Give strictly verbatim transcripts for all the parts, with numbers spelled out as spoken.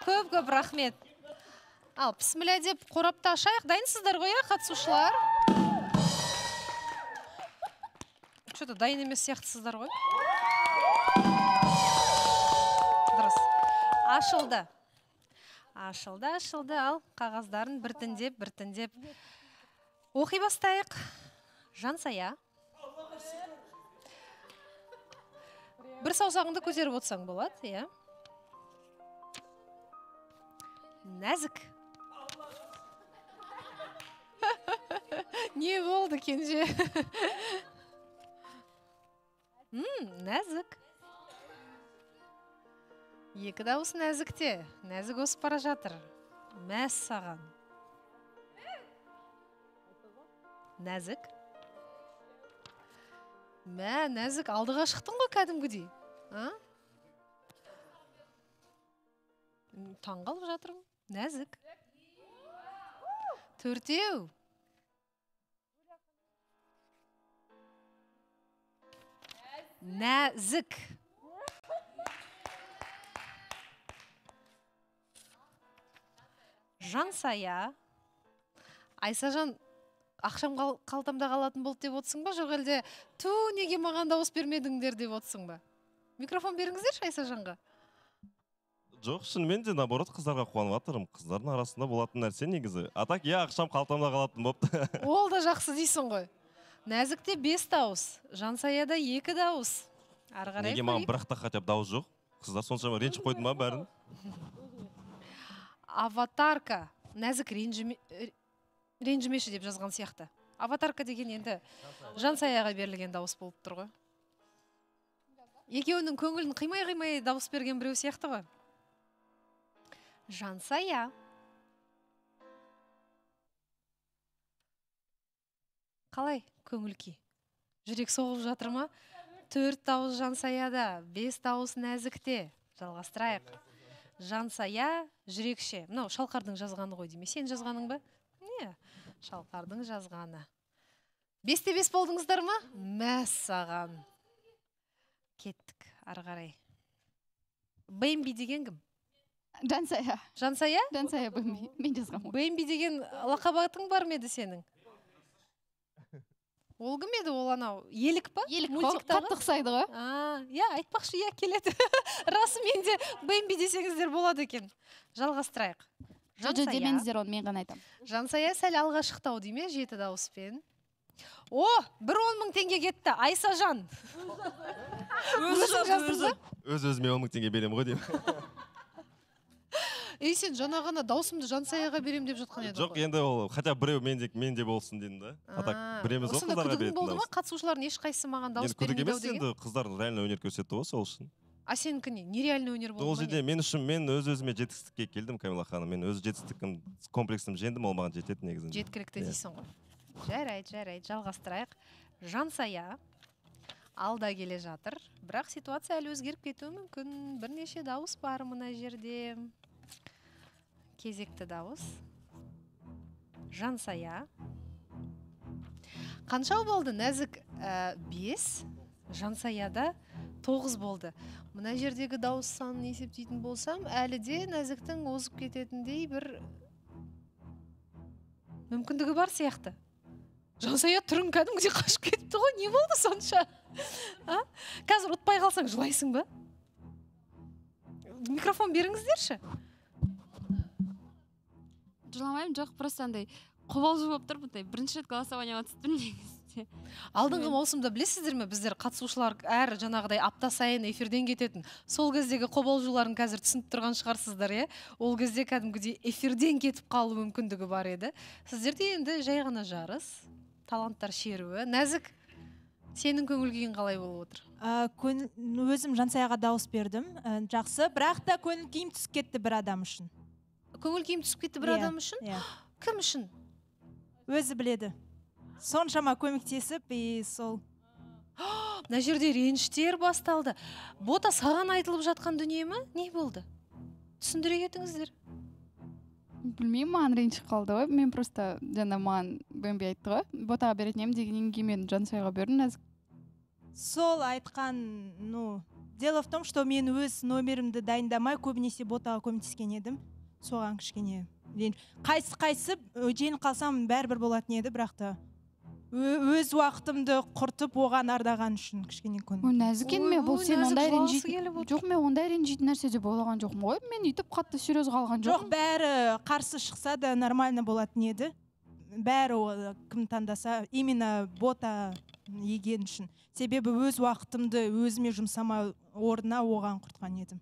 Көп көп рахмет. Ал бисмилла деп қорапты ашайық. Дайынсыздар ғой, қатысушылар? Что-то дайын емес сияқтысыздар ғой. Дұрыс. Ашылды. Ашылды, ашылды. Ал қағаздарын біртіндеп, біртіндеп оқи бастайық. Жансая. Бір саусағыңды көтеріп отырсаң болады, иә? Нәзік. Не болды, кенже? Нәзік. Екі дауыс нәзікте. Нәзік осы пара жатыр. Мәссаған. Нәзік. Мә, нәзік, алдыға шықтың ғой кәдімгідей. Таңғалып жатырмын. Нәзік. Төртеу. Нәзік. Жансая. Айсажан, ақшам қалтамда қалатын болды деп отсың ба? Жоқ әлде ту неге маған дауыс бермедіңдер деп отсың ба? Микрофон беріңіздерші Айсажанға. Жоқ, шынымен де наоборот қыздарға қуанып жатырмын. Қыздардың арасында болатын нәрсе негізі. А так, я ақшам қалтамда қалатын болыпты. Ол да жақсы дейсің ғой. Нәзікте бес дауыс, Жансаяда екі дауыс. Неге маған бірақ та хотя бы дауыс жоқ? Қыздар соншама ренжіп қойды ма бәрін? Аватарка. Нәзік ренжімеші деп жазған сияқты. Аватарка деген енді Жансаяға берілген дауыс болып тұр ғой. Екеуінің көңілін қимай-қимай дауыс берген біреу сияқты ғой. Жансая. Қалай көңілкі? Жүрек соғып жатыр ма? Төрт дауыс Жансаяда, бес дауыс Нәзікте. Жалғастырайық. Жансая жүрекше. Мынау шалқардың жазғаны ғой дейме? Сен жазғаның ба? Не? Шалқардың жазғаны. Бесте бес болдыңыздар ма? Мәссаған. Кеттік, арғарай. Бэмби деген кім? Жансая. Жансая? Жансая Бэмби. Мен жазғамын. Бэмби деген лақабатың бар ма еді сенің? Ол кім еді, ол анау? Елік па? Елік қатты ұқсайды ғой. Иә, айтпақшы, иә, келеді. Расы менде Бэмби десеңіздер болады екен. Жалғастырайық. Жансая. Демеңіздер оны, мен ғана айтам. Жансая сәл алға шықтау дейме, жеті дауыспен. О, бір он мың теңге кетті. Айсажан. Өзің жаздыңыз ба? Өз-өзіме он мың теңге берем ғой деймін. Ей, сен жаңағана дауысымды Жансаяға берем деп жатқан еді. Жоқ, енді ол, хотя біреу менде болсын дейін да. Біреміз ол қыздарға беретін дауыс. Осында күдігін болды ма? Қатысушылардың ешқайсы маған дауыс бермейді деген? Енді күдік емес, енді қыздар реально өнер көрсетті ғой, сол үшін. А сенікі не? Нереально өнер болды ма? Ол жерде мен үшін, мен өз-өзіме жетістікке келдім, Камила ханым. Мен өз жетістігім, комплексім жеңдім, ол маған жетеді негізінде. Жеткілікті дейсің ғой. Жарайды, жарайды, жалғастырайық. Жансая алда келе жатыр, бірақ ситуация әлі өзгеріп кетуі мүмкін. Бірнеше дауыс бар мына жерде. Кезекті дауыс. Жансая. Қаншау болды? Нәзік бес, Жансаяда тоғыз болды. Мына жердегі дауыс санын есептейтін болсам, әлі де Нәзіктің озып кететіндей бір мүмкіндігі бар сияқты. Жансая түрін кәдімгідей қашып кетіпті ғой, не болды сонша? Қазір ұтпай қалсаң жылайсың ба? Микрофон беріңіздерші. Жыламаймын, жоқ, просто андай қобалжып болып тұрмын, бірінші рет голосование өткіздім негізінде. Алдыңғы маусымда білесіздер ме, біздер қатысушылар әр жаңағыдай апта сайын эфирден кететін. Сол кездегі қобалжуларын қазір түсініп тұрған шығарсыздар, е? Ол кезде кәдімгідей эфирден кетіп қалу мүмкіндігі бар еді. Сіздерде енді жай ғана жарыс, таланттар шеруі. Нәзік, сенің көңіл күйің қалай болып отыр? Өзім Жансаяға дауыс бердім, жақсы, бірақ та көңіл күйім түсіп кетті бір адам үшін. Көңіл күйім түсіп кетті бір адам үшін? Кім үшін? Өзі біледі. Соншама көмектесіп, и сол. Мына жерде реніштер басталды. Бота саған айтылып жатқан дүние ме? Не болды? Түсіндіре кетіңіздер. Білмеймін, маған реніш қалды ғой. Мен просто жаңа маған Бэмби айтты ғой. Ботаға беретінемін дегеннен кейін мен Жансаяға бердім. Сол айтқан, ну, Дело в том, что мен өз номерімді дайындамай көбінесе ботаға көмектескен едім. Соған кішкене. Қайсы-қайсы жеңіл қалсам бәрібір болатын еді, бірақ та өз уақытымды құртып оған ардаған үшін кішкене көнді. О, нәзік еме, бұл сен ондай ренжейтін. Жоқ, мен ондай ренжейтін нәрсе де болған жоқ. Ой, мен үйтіп қатты серьез қалған жоқ. Жоқ, бәрі қарсы шықса да нормально болатын еді. Бәрі кім таңдаса, именно бота еген үшін. Себебі өз уақытымды өзіме жұмсама орнына оған құртқан едім.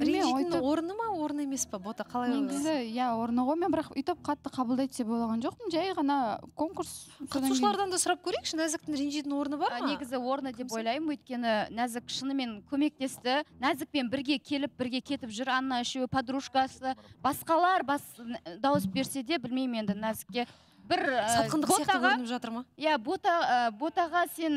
Ренжейтін орны ма, орны емес па? Бота қалай өлі? Негізі, я орны ғой, мен бірақ үйтіп қатты қабылдайтын себе болған жоқпын, жай ғана конкурс... Қатысушылардан да сұрап көрейікші, Нәзіктің ренжейтін орны бар ма? Негізі орны деп ойлаймын, өйткені Нәзік шынымен көмектесті, Нәзікпен бірге келіп, бірге кетіп жүр, Анна үшеуі, подружкасы, басқалар дауыс берсе де, білмеймін енді Нәзікке. Бір ботаға сен,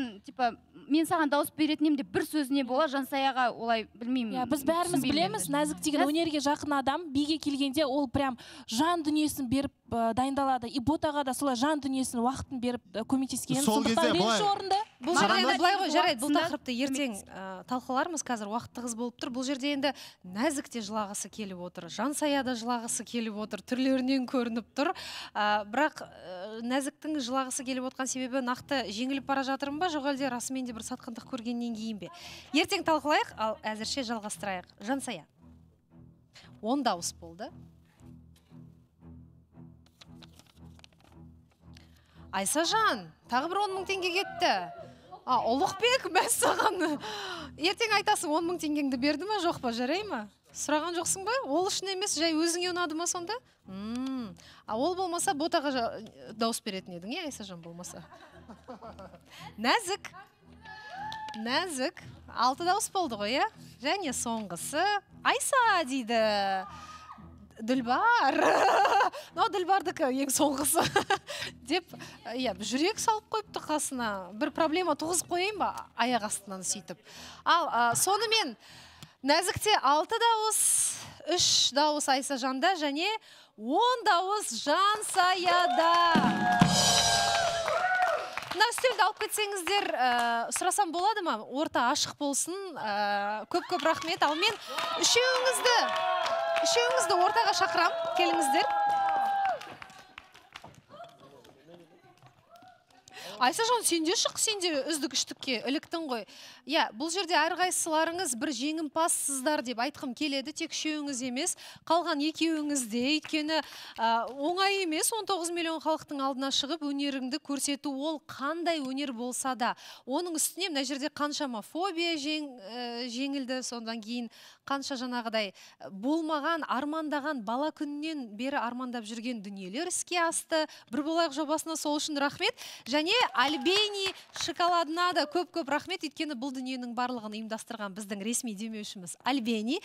мен саған дауыс беретінем деп бір сөзіне бола, Жансаяға олай білмеймін. Біз бәріміз білеміз, Нәзік деген өнерге жақын адам, биге келгенде ол прям жан дүниесін беріп дайындалады. И ботаға да солай жан дүниесін, уақытын беріп көмектескен. Сол кезде бұлай. Бұл жерде енді былай ғой, жарайды, бұл тақырыпты ертең талқылармыз, қазір уақыттығыз болып тұр. Бұл жерде енді Нәзік те жылағысы келіп отыр, Жансая да жылағысы келіп отыр, түрлерінен көрініп тұр. Бірақ Нәзіктің жылағысы келіп отқан себебі нақты жеңіліп бара жатырым ба, жоқ әлде расымен де бір сатқындық көргеннен кейін бе? Ертең талқылайық, ал әзірше жалғастырайық. Жансая, он дауыс болды. Айсажан, тағы бір он мың теңге кетті. Ұлықбек, мәс саған. Ертең айтасы он мың тенгеңді берді ма, жоқ па, жарай ма? Сұраған жоқсың ба? Ол үшін емес, жай өзіңе ұнады ма сонда? Ол болмаса, ботаға дауыс беретін едің, айса жан болмаса. Нәзік. Нәзік. Алты дауыс болды ғой, е? Және соңғысы. Айса дейді. Ділбар. Но Ділбардікі ең соңғысы деп жүрек салып қойыпты қасына. Бір проблема туғызып қойын ба? Аяқ астынан сөйтіп. Ал сонымен Нәзікте алты дауыс, үш дауыс Айса Жанда және он дауыс Жансаяда. Мына үстелді алып кетсеңіздер, сұрасам болады ма? Орта ашық болсын. Көп-көп рахмет. Ал мен үшеуіңізді үшеуіңізді ортаға шақырам, келіңіздер. Айса жан, сенде шық, сенде үздік үштікке үліктің ғой. Я, бұл жерде әрғайсыларыңыз бір жеңім пассыздар деп айтқым келеді, тек үшеуіңіз емес, қалған екеуіңізде, өйткені оңай емес, он тоғыз миллион халықтың алдына шығып, өнеріңді көрсету ол қандай өнер болса да. Оның үстіне мына жерде қаншама фобия жеңілді, сондан кейін қанша жаңағыдай болмаған, армандаған, бала күннен бері армандап жүрген дүниелер іске асты. Бір болайық жобасына сол үшін рахмет. Және Альбени шоколадына да көп-көп рахмет, еткені бұл дүниенің барлығын ұйымдастырған біздің ресми демеушіміз Альбени.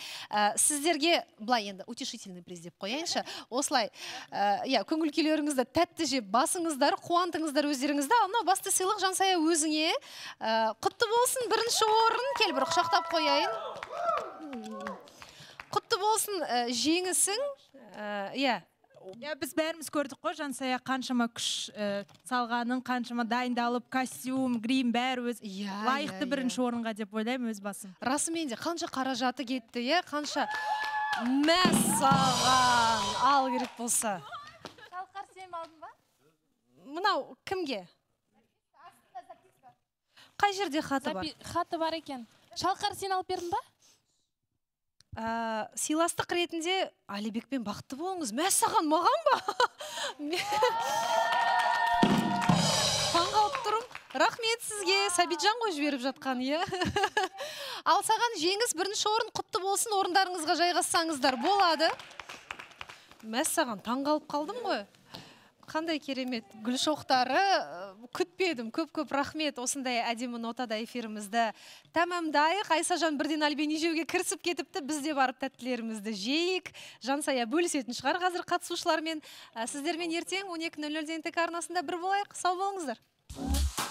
Сіздерге былай енді утешительный приз деп қояйыншы. Осылай, көңіл күйлеріңізді тәтті жеп басыңыздар, қуантыңыздар өздеріңізді. Ал басты сыйлық Жансая өзіңе. Құтты болсын бірінші орын, кел бір құшақтап қояйын. Құтты болсын, жеңісің. Біз бәріміз көрдік қой, Жансая қаншама күш салғанын, қаншама дайындалып, костюм, грим, бәр өз лайықты бірінші орынға деп ойлаймын өз басым. Расымен де қанша қаражаты кетті, қанша мәссаған ал керек болса. Шалқар сен алдың ба? Мынау кімге? Қай жерде хаты бар? Хаты бар екен. Шалқар сен алып бердің ба? Сыйластық ретінде Алибекпен бақытты болыңыз. Мәссаған маған ба? Қанғалып тұрым. Рахмет сізге. Сәбитжан ғой жіберіп жатқан. Ал саған жеңіс бірінші орын құтты болсын, орындарыңызға жайғассаңыздар болады. Мәссаған таңғалып қалдым ғой. Қандай керемет гүлшоқтары, күтпедім, көп-көп рахмет. Осындай әдемі нотада эфирімізді тәмамдайық. Айсажан бірден Альбени жеуге кірсіп кетіпті, біз де барып тәттілерімізді жейік. Жансая бөлісетін шығар қазір қатысушылармен. Сіздермен ертең он екі нөл нөлден тек арнасында бір болайық. Сау болыңыздар.